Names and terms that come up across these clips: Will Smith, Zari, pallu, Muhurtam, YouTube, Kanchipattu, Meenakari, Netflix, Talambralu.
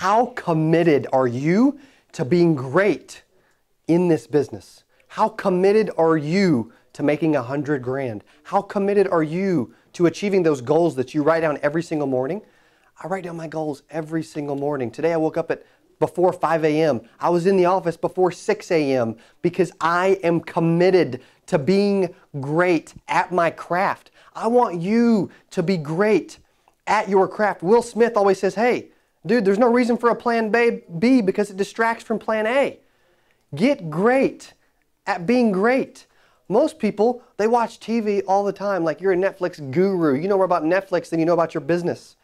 How committed are you to being great in this business? How committed are you to making 100 grand? How committed are you to achieving those goals that you write down every single morning? I write down my goals every single morning. Today I woke up before 5 a.m. I was in the office before 6 a.m. because I am committed to being great at my craft. I want you to be great at your craft. Will Smith always says, hey, dude, there's no reason for a plan B because it distracts from plan A. Get great at being great. Most people, they watch TV all the time like you're a Netflix guru. You know more about Netflix than you know about your business.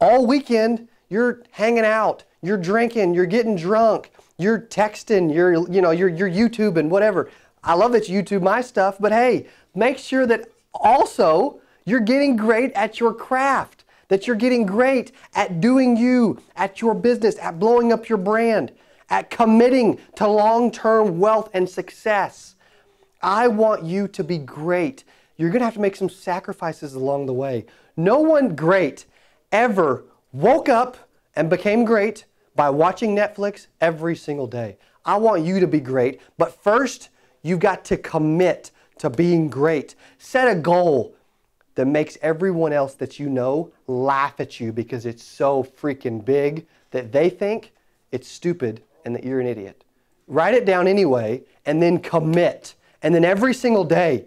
All weekend, you're hanging out, you're drinking, you're getting drunk, you're texting, you're YouTubing, whatever. I love that you YouTube my stuff, but hey, make sure that also you're getting great at your craft, that you're getting great at doing you, at your business, at blowing up your brand, at committing to long-term wealth and success. I want you to be great. You're gonna have to make some sacrifices along the way. No one great ever woke up and became great by watching Netflix every single day. I want you to be great, but first you've got to commit to being great. Set a goal that makes everyone else that you know laugh at you because it's so freaking big that they think it's stupid and that you're an idiot. Write it down anyway and then commit. And then every single day,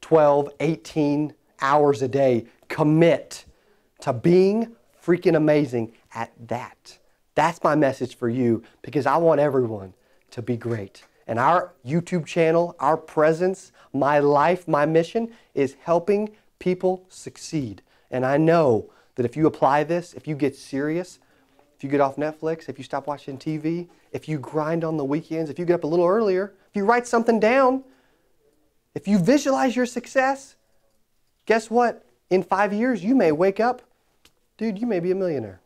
12, 18 hours a day, commit to being freaking amazing at that. That's my message for you because I want everyone to be great. And our YouTube channel, our presence, my life, my mission is helping people succeed. And I know that if you apply this, if you get serious, if you get off Netflix, if you stop watching TV, if you grind on the weekends, if you get up a little earlier, if you write something down, if you visualize your success, guess what? In 5 years, you may wake up. Dude, you may be a millionaire.